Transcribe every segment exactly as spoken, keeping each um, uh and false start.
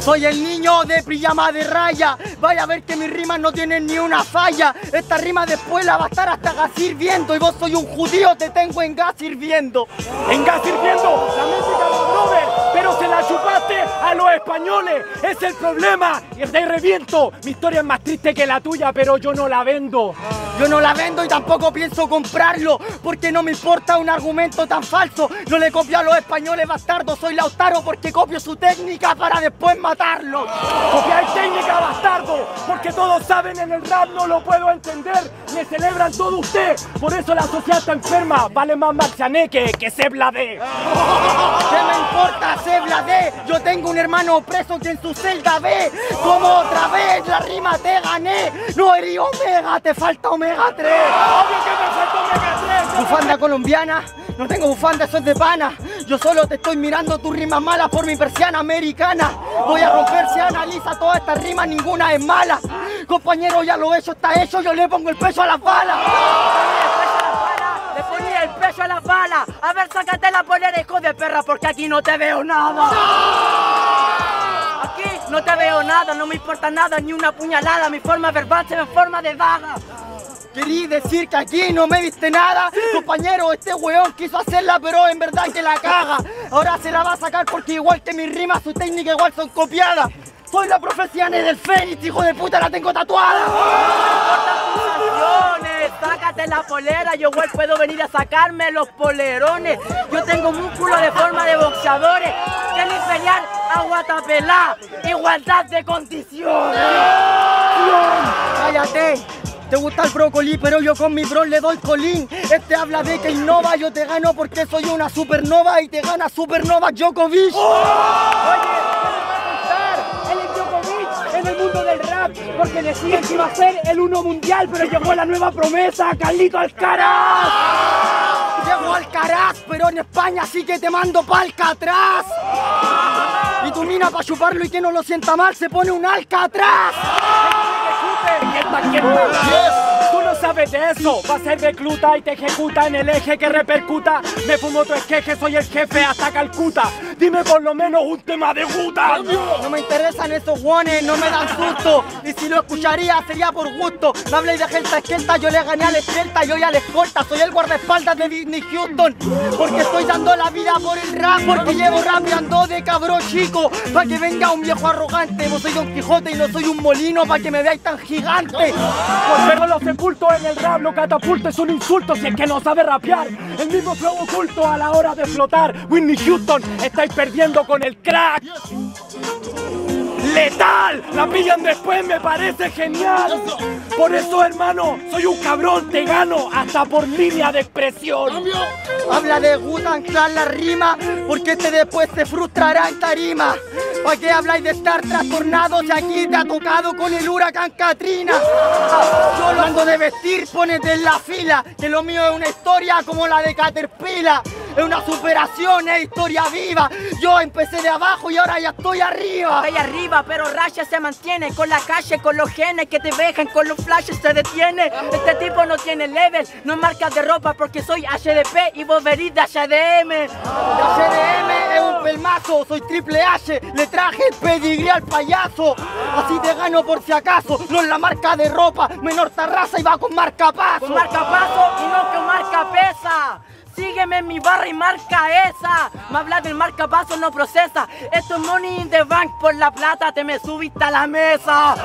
Soy el niño de pijama de raya. Vaya a ver que mis rimas no tienen ni una falla. Esta rima después la va a estar hasta gas hirviendo. Y vos soy un judío, te tengo en gas hirviendo. En gas hirviendo, la música de los brothers. Pero se la chupaste a los españoles. Es el problema, y te reviento. Mi historia es más triste que la tuya, pero yo no la vendo. Yo no la vendo y tampoco pienso comprarlo, porque no me importa un argumento tan falso. No le copio a los españoles, bastardo. Soy Lautaro porque copio su técnica para después matarlo. Copiar técnica, bastardo, porque todos saben en el rap no lo puedo entender. Me celebran todo usted, por eso la sociedad está enferma. Vale más Marcianeque que se blade. ¿Qué me importa se blade? Yo tengo un hermano preso que en su celda ve como otra vez la rima te gané. No eres omega, te falta omega tres. Obvio que me falta omega tres. Bufanda colombiana, no tengo bufanda, eso es de pana. Yo solo te estoy mirando tus rimas malas por mi persiana americana. Voy a romper si analiza todas estas rimas, ninguna es mala. Compañero, ya lo hecho está hecho, yo le pongo el peso a las balas. Le ponía el peso a las balas. A ver, sácate la polera, hijo de perra, porque aquí no te veo nada. Aquí no te veo nada, no me importa nada, ni una puñalada. Mi forma verbal se ve en forma de vaga. Querí decir que aquí no me viste nada. Sí. Compañero, este weón quiso hacerla, pero en verdad que la caga. Ahora se la va a sacar porque igual que mis rimas, su técnica igual son copiadas. Soy la profecía del Fénix, hijo de puta, la tengo tatuada. No me importan tus canciones, sácate la polera, yo igual puedo venir a sacarme los polerones. Yo tengo músculo de forma de boxeadores. Que el imperial aguatapelá, igualdad de condiciones. Cállate. Te gusta el brócoli, pero yo con mi bro le doy colín. Este habla de que innova, yo te gano porque soy una supernova y te gana Supernova Djokovic. ¡Oh! Oye, él es Djokovic en el mundo del rap porque decían que iba a ser el uno mundial, pero llegó la nueva promesa, Carlito Alcaraz. Llegó Alcaraz, pero en España sí que te mando palca atrás. Y tu mina para chuparlo y que no lo sienta mal se pone un Alcatraz. Tú no sabes de eso, va a ser recluta y te ejecuta en el eje que repercuta. Me fumo tu esqueje, soy el jefe hasta Calcuta. Dime por lo menos un tema de puta. No me interesan esos guones, no me dan susto. Y si lo escucharía sería por gusto. Me hablé de gente esquelta, yo le gané a la esquelta y hoy a la escolta. Soy el guardaespaldas de Disney Houston, porque estoy dando la vida por el rap, porque llevo rapeando de cabrón chico. Pa' que venga un viejo arrogante, vos soy Don Quijote y no soy un molino pa' que me veáis tan gigante. Pero los sepultos en el rap, lo catapulto es un insulto si es que no sabe rapear. El mismo flow oculto a la hora de flotar. Whitney Houston, estáis perdiendo con el crack. ¡Letal! La pillan después, me parece genial. Por eso, hermano, soy un cabrón, te gano hasta por línea de expresión. Habla de Wu-Tang Clan la rima, porque este después se frustrará en tarima. ¿Para qué habláis de estar trastornado si aquí te ha tocado con el huracán Katrina? Solo ando de vestir, ponete en la fila, que lo mío es una historia como la de Caterpillar. Es una superación, es historia viva. Yo empecé de abajo y ahora ya estoy arriba. Estoy arriba, pero Raya se mantiene. Con la calle, con los genes que te vejan, con los flashes se detiene. Este tipo no tiene level, no marcas de ropa porque soy H D P y vos venís de H D M. H D M es un pelmazo, soy Triple H. Le traje el pedigrí al payaso. Así te gano por si acaso. No es la marca de ropa, menor tarraza y va con marcapaso. Con marcapaso y no con marca pesa. Sígueme en mi barra y marca esa. Me habla del marca paso, no procesa. Esto es money in the bank, por la plata te me subiste a la mesa.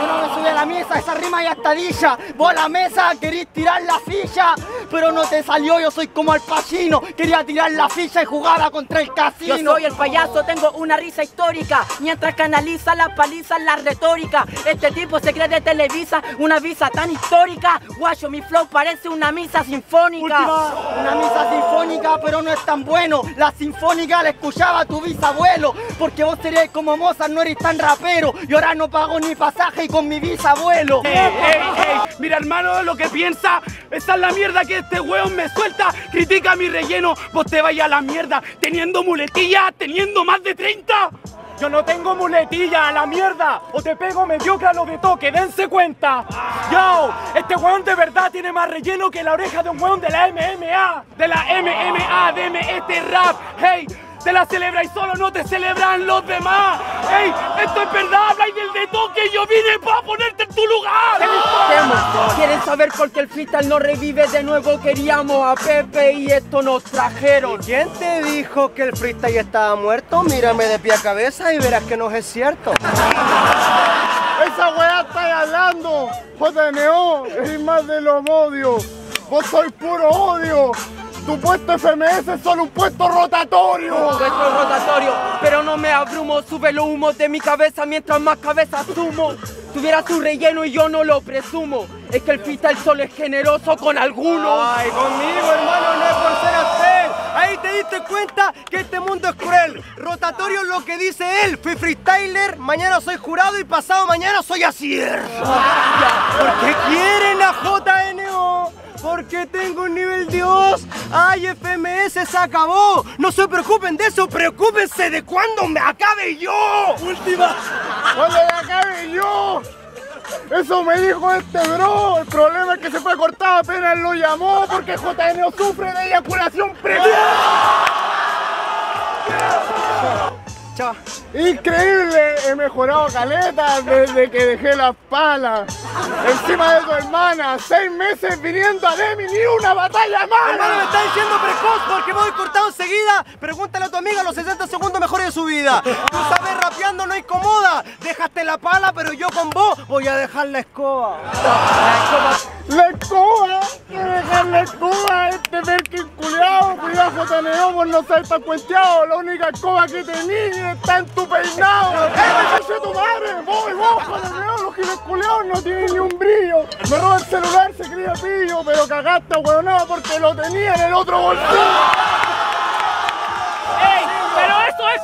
Yo no me subí a la mesa, esa rima ya está dicha. Vos a la mesa querís tirar la ficha, pero no te salió, yo soy como Al Pacino. Quería tirar la ficha y jugaba contra el casino. Yo soy el payaso, tengo una risa histórica. Mientras canaliza las palizas, la retórica. Este tipo se cree de Televisa, una visa tan histórica. Guacho, mi flow parece una misa sinfónica. Última. Una misa sinfónica, pero no es tan bueno. La sinfónica la escuchaba tu bisabuelo, porque vos serías como Mozart, no eres tan rapero. Y ahora no pago ni pasaje y con mi bisabuelo. Ey, ey, ey. Mira, hermano, lo que piensa. Esa es la mierda que este weón me suelta. Critica mi relleno, vos te vayas a la mierda. Teniendo muletillas, teniendo más de treinta. Yo no tengo muletilla, a la mierda. O te pego mediocre a lo de toque, dense cuenta. Yo, este weón de verdad tiene más relleno que la oreja de un weón de la M M A. De la M M A, deme este rap, hey. te la celebra y solo no te celebran los demás. ¡Ey! Esto es verdad, habláis del de toque, yo vine para ponerte en tu lugar. ¡Oh! ¿Quieres saber por qué el freestyle no revive de nuevo? Queríamos a Pepe y esto nos trajeron. ¿Quién te dijo que el freestyle estaba muerto? Mírame de pie a cabeza y verás que no es cierto. Esa weá está hablando, jota ene o, es más de los odios. Vos sois puro odio. Tu puesto efe eme ese es solo un puesto rotatorio. Un puesto rotatorio, pero no me abrumo. Sube los humos de mi cabeza mientras más cabezas sumo. Tuviera tu relleno y yo no lo presumo. Es que el freestyle solo es generoso con algunos. Ay, conmigo hermano, no es por ser hacer. Ahí te diste cuenta que este mundo es cruel. Rotatorio es lo que dice él. Fui freestyler, mañana soy jurado y pasado mañana soy Asier. ¿Por qué quieren a jota ene o? Porque tengo un nivel Dios. ¡Ay, efe eme ese se acabó! No se preocupen de eso, preocúpense de cuando me acabe yo. Última. Cuando me acabe yo. Eso me dijo este bro. El problema es que se fue cortado apenas lo llamó porque jota ene o sufre de eyaculación precoz. Chao. Increíble, he mejorado caleta desde que dejé las palas. Encima de tu hermana, seis meses viniendo a Demi, ni una batalla más. Hermano, me está diciendo precoz porque voy cortado enseguida. Pregúntale a tu amiga los sesenta segundos mejores de su vida. Tú sabes, rapeando no incomoda. Dejaste la pala, pero yo con vos voy a dejar la escoba. La escoba, voy a dejar la escoba. Este Merkin culiao, cuidado jota ene o, vos no sabes tan cuenteado. La única escoba que tenía está en tu peinado. ¡Eh, me tu madre! ¡Voy, vos, jota ene o, los giles culiaos no tienen ni un brillo! Me roba el celular, se cría pillo, pero cagaste a huevonada porque lo tenía en el otro bolsillo.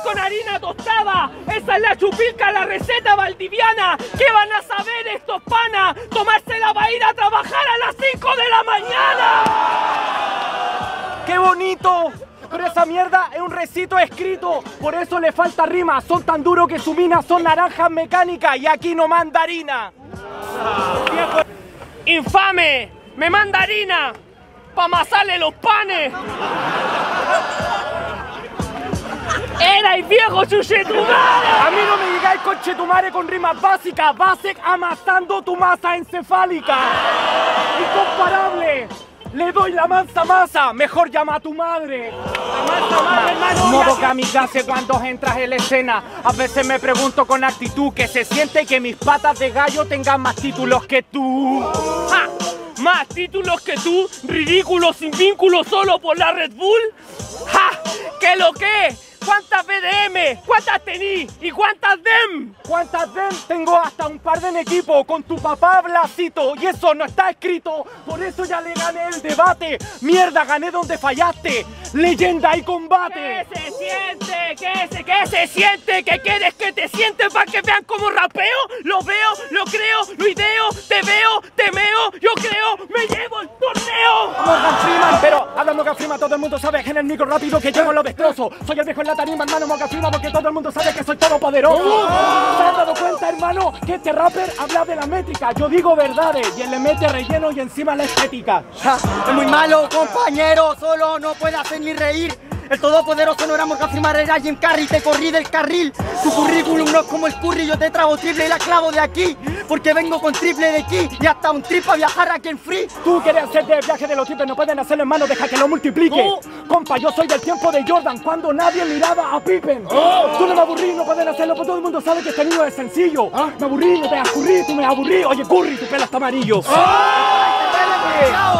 Con harina tostada, esa es la chupilca, la receta valdiviana. ¿Qué van a saber estos panas? Tomársela va a ir a trabajar a las cinco de la mañana. ¡Qué bonito! Pero esa mierda es un recito escrito, por eso le falta rima. Son tan duros que su mina son naranjas mecánicas y aquí no manda harina. ¡Infame! ¡Me manda harina! ¡Pa' amasarle los panes! ¡Erais viejo chuchetumare! A mí no me digáis conchetumare con rimas básicas. Basic amasando tu masa encefálica. Incomparable. Le doy la mansa masa. Mejor llama a tu madre. La mansa madre, hermano. Modo kamikaze cuando entras en la escena. A veces me pregunto con actitud que se siente que mis patas de gallo tengan más títulos que tú. ¡Ja! Más títulos que tú. Ridículo, sin vínculo, solo por la Red Bull. ¡Ja! ¿Qué lo que? ¿Cuántas be de eme? ¿Cuántas tení? ¿Y cuántas dem? ¿Cuántas dem? Tengo hasta un par de en equipo. Con tu papá Blasito. Y eso no está escrito. Por eso ya le gané el debate. Mierda, gané donde fallaste. Leyenda y combate. ¿Qué se siente? ¿Qué se, qué se siente? ¿Qué quieres que te sientes? Para que vean cómo rapeo. Lo veo, lo creo, lo ideo. Te veo, te meo. Yo creo, me llevo el torneo. Morgan Freeman, pero hablando que Freeman todo el mundo sabe que en el micro rápido que llevo lo destrozo. Soy el viejo en la tarima, hermano, Morgan Freeman, porque todo el mundo sabe que soy todopoderoso. ¿Te has dado cuenta, hermano, que este rapper habla de la métrica? Yo digo verdades y él le mete relleno y encima la estética. Ja, es muy malo, compañero, solo no puede hacer ni reír. El todopoderoso no era Morgan Freeman, era Jim Carrey, te corrí del carril. Tu currículum no es como el curry, yo te trago triple y la clavo de aquí. Porque vengo con triple de aquí y hasta un trip a viajar aquí en free. Tú quieres hacerte el viaje de los triples, no pueden hacerlo en mano, deja que lo multiplique. Oh. Compa, yo soy del tiempo de Jordan, cuando nadie miraba a Pippen. Oh. Tú no me aburrí, no pueden hacerlo, porque todo el mundo sabe que este niño es sencillo. ¿Ah? Me aburrí, no te aburrí, tú me aburrí. Oye, Curry, tu pelo está amarillo. Oh.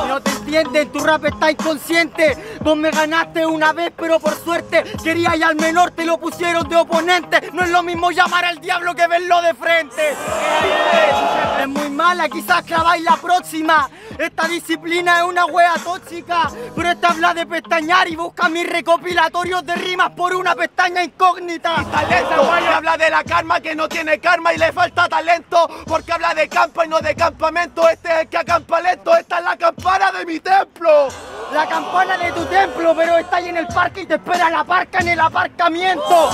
No te entienden, tu rap está inconsciente. Vos me ganaste una vez, pero por suerte quería ir al menor, te lo pusieron de oponente. No es lo mismo llamar al diablo que verlo de frente. Es muy mala, quizás claváis la próxima. Esta disciplina es una wea tóxica. Pero esta habla de pestañear y busca mis recopilatorios de rimas por una pestaña incógnita. Y talento, y habla de la karma que no tiene karma y le falta talento. Porque habla de campa y no de campamento. Este es el que acampa lento. Esta es la campana de mi templo. La campana de tu templo, pero está ahí en el parque y te espera la parca en el aparcamiento.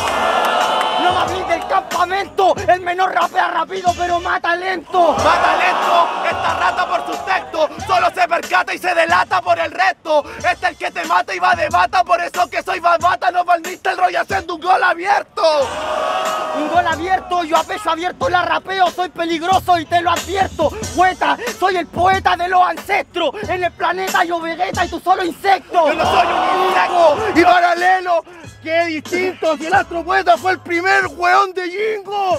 ¡No me hables del campamento! ¡El menor rapea rápido, pero mata lento! ¡Mata lento! Esta rata por sus textos solo se percata y se delata por el resto. Este el que te mata y va de bata, por eso que soy babata. No valmiste el rollo haciendo un gol abierto. Un gol abierto, yo a pecho abierto la rapeo. Soy peligroso y te lo advierto. Poeta, soy el poeta de los ancestros. En el planeta yo vegeta y tú solo insecto. Yo no soy un insecto. Y paralelo, qué distinto. Si el astropoeta fue el primer hueón de Jingo.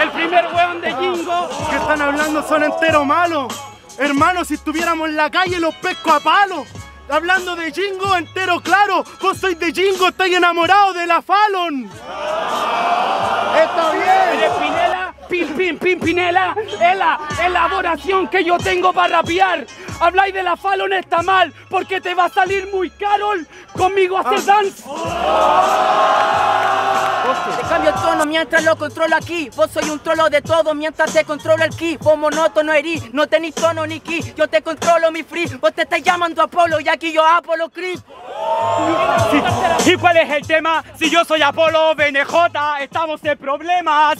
El primer hueón de Jingo. Que están hablando son enteros malos. Hermanos, si estuviéramos en la calle los pesco a palos. Hablando de Jingo, entero claro. Vos sois de Jingo, estoy enamorado de la Fallon. Está bien. ¿Eres Pinela? Pin, pin, pin, Pinela. Es la elaboración que yo tengo para rapear. Habláis de la Fallon, está mal, porque te va a salir muy caro conmigo hacer ah. dance. Oh. Te cambio el tono mientras lo controlo aquí. Vos soy un trolo de todo mientras te controlo el ki. Vos monótono herí, no tenés tono ni ki. Yo te controlo mi free, vos te estás llamando Apolo y aquí yo Apolo Creed. Sí. ¿Y cuál es el tema? Si yo soy Apolo, B N J, estamos en problemas.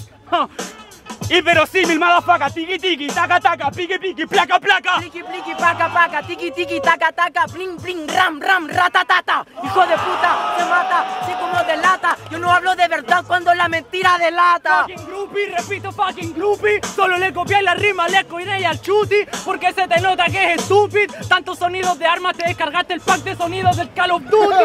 Inverosímil, madafaca, tiki tiki, taca taca, piqui piqui, placa placa. Pliqui pliqui, paca paca, tiki tiki, taca taca, bling bling, ram ram, ratatata. Hijo de puta, se mata, si como delata. Yo no hablo de verdad cuando la mentira delata. Fucking groupie, repito fucking groupie. Solo le copié la rima, le coiré al chuty. Porque se te nota que es estúpido. Tantos sonidos de armas, te descargaste el pack de sonidos del Call of Duty.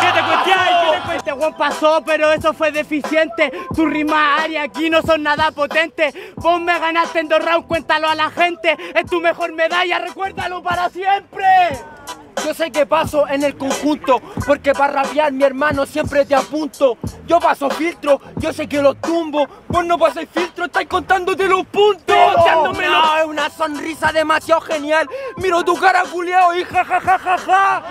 ¿Qué te cuenteáis? Este Juan pasó, pero eso fue deficiente. Tu rima área aquí no son nada potente. Vos me ganaste en dos rounds, cuéntalo a la gente. Es tu mejor medalla, recuérdalo para siempre. Yo sé que paso en el conjunto, porque para rapear mi hermano siempre te apunto. Yo paso filtro, yo sé que lo tumbo. Vos no pasáis filtro, estáis contándote los puntos. No, no, es una sonrisa demasiado genial. Miro tu cara culiao y ja ja ja ja ja.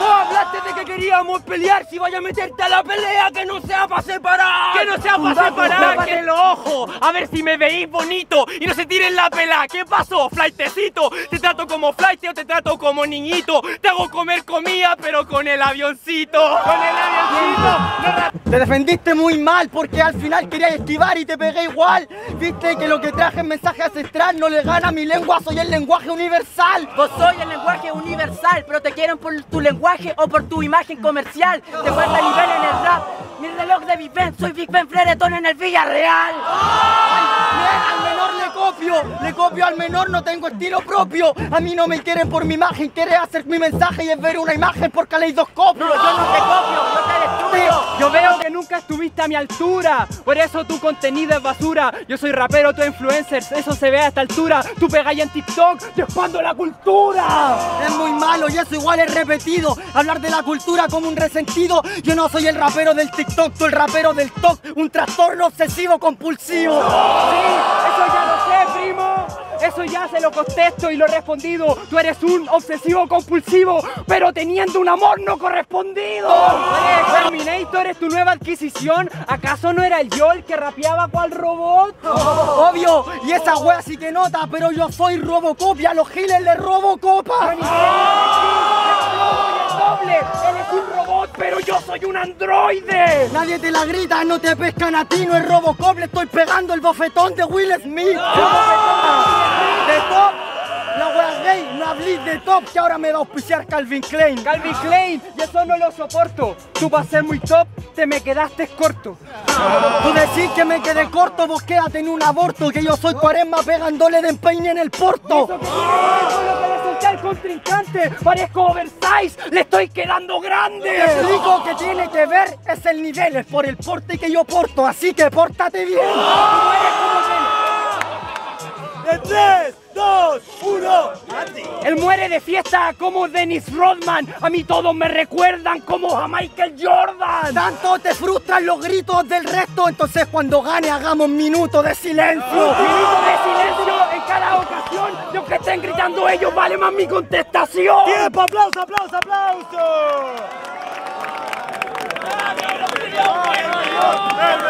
Vos hablaste de que queríamos pelear. Si vaya a meterte a la pelea, que no sea para separar. Que no sea para separar, que los ojos. A ver si me veis bonito y no se tiren la pela. ¿Qué pasó, flaitecito? Te trato como flaite o te trato como niñito. Te hago comer comida, pero con el avioncito. Con el avioncito. Te defendiste muy mal porque al final querías esquivar y te pegué igual. Viste que lo que traje es mensaje ancestral. No le gana mi lengua, soy el lenguaje universal. Vos soy el lenguaje universal, pero te quieren por tu lenguaje o por tu imagen comercial. Te falta nivel en el rap. Mi reloj de Big Ben, soy Big Ben Freretón en el Villarreal. Al menor le copio, le copio al menor, no tengo estilo propio. A mí no me quieren por mi imagen, quieren hacer mi mensaje y es ver una imagen por caleidoscopio. No, yo no te copio, yo te destruyo. Yo veo que nunca estuviste a mi altura, por eso tu contenido es basura. Yo soy rapero, tú influencers, eso se ve a esta altura. Tú pegáis en TikTok, te expando la cultura. Es muy malo y eso igual es repetido. Hablar de la cultura como un resentido. Yo no soy el rapero del TikTok, tú el rapero del TOC. Un trastorno obsesivo compulsivo. Sí, eso ya lo sé, primo. Eso ya se lo contesto y lo he respondido. Tú eres un obsesivo compulsivo, pero teniendo un amor no correspondido. Terminator es tu nueva adquisición. ¿Acaso no era el yo el que rapeaba cual robot? Obvio, y esa wea sí que nota, pero yo soy Robocop y a los giles le robo copa. Él es un robot, pero yo soy un androide. Nadie te la grita, no te pescan a ti, no es Robocop. Le estoy pegando el bofetón de Will Smith. ¡Oh! De top, la wea gay, no hablís de top, que ahora me va a auspiciar Calvin Klein. Calvin Klein, y eso no lo soporto. Tú vas a ser muy top, te me quedaste corto. Tú decís que me quedé corto, vos quédate en un aborto, que yo soy Cuaresma pegándole de empeine en el porto. Contrincante, parezco oversize, le estoy quedando grande. Lo único que tiene que ver es el nivel, es por el porte que yo porto, así que pórtate bien. De tres, dos, uno, él muere de fiesta como Dennis Rodman. A mí todos me recuerdan como a Michael Jordan. Tanto te frustran los gritos del resto, entonces cuando gane hagamos un minuto de silencio. Un minuto de silencio en cada ocasión. Los que estén gritando ellos vale más mi contestación. Tiempo, aplauso, aplauso, aplauso.